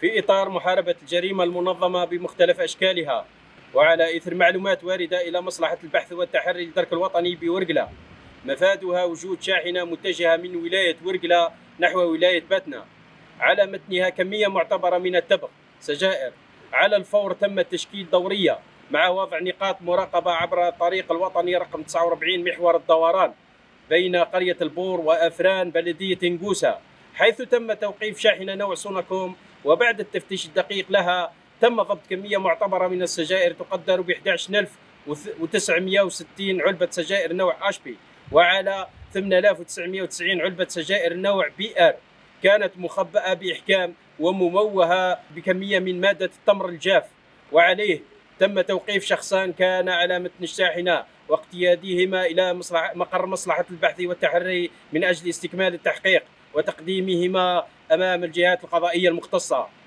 في إطار محاربة الجريمة المنظمة بمختلف أشكالها، وعلى إثر معلومات واردة إلى مصلحة البحث والتحري للدرك الوطني بورقلة، مفادها وجود شاحنة متجهة من ولاية ورقلة نحو ولاية باتنا، على متنها كمية معتبرة من التبغ سجائر. على الفور تم تشكيل دورية مع وضع نقاط مراقبة عبر الطريق الوطني رقم 49 محور الدوران بين قرية البور وأفران بلدية نقوسة، حيث تم توقيف شاحنة نوع سونكوم، وبعد التفتيش الدقيق لها تم ضبط كمية معتبرة من السجائر تقدر ب 11960 علبة سجائر نوع اتش بي، وعلى 8990 علبة سجائر نوع بي ار كانت مخبأة بإحكام ومموهة بكمية من مادة التمر الجاف. وعليه تم توقيف شخصان كان على متن الشاحنة واقتيادهما إلى مقر مصلحة البحث والتحري من أجل استكمال التحقيق وتقديمهما أمام الجهات القضائية المختصة.